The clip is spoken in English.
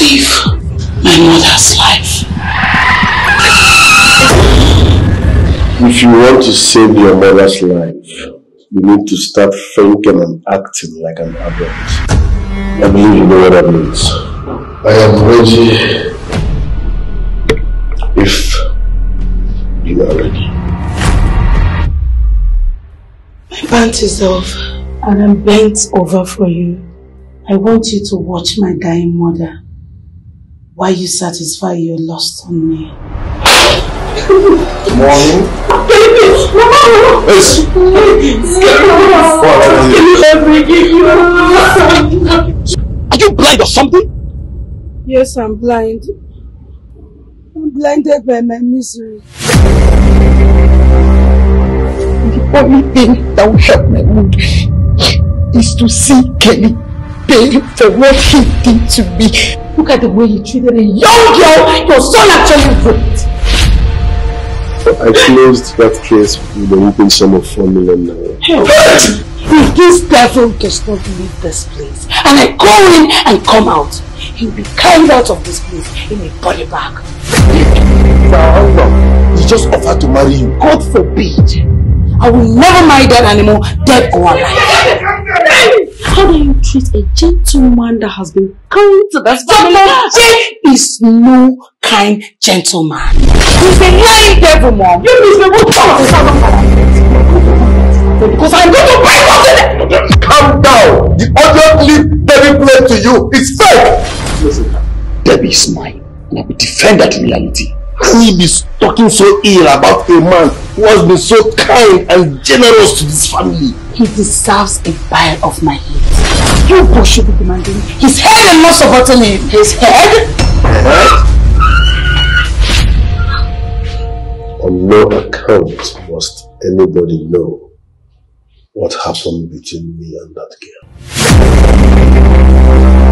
save my mother's life. If you want to save your mother's life, you need to start thinking and acting like an adult. I believe you know what that means. I am ready if you are ready. My pant is off and I'm bent over for you. I want you to watch my dying mother while you satisfy your lust on me. Mommy? Baby! No! It's Are you blind or something? Yes, I'm blind. I'm blinded by my misery. The only thing that will help my mood is to see Kelly pay for what he did to me. Look at the way you treated a young girl your son actually raped. I closed that case with a whooping sum of $4 million now. If this devil does not leave this place, and I go in and come out, he'll be carried out of this place in a body bag. For how long? He just offered to marry you. God forbid. I will never marry that animal, dead or alive. How do you treat a gentleman that has been kind to that family? Jake is no kind gentleman. He's a lying devil, Mom. You miserable son. Because I'm going to buy nothing. Calm down. The ugly Debbie played to you is fake. Listen, Debbie is mine, and I will defend that reality. He be talking so ill about a man who has been so kind and generous to this family. He deserves a pile of my hate. You both should be demanding his head and not supporting him. His head? On no account must anybody know what happened between me and that girl.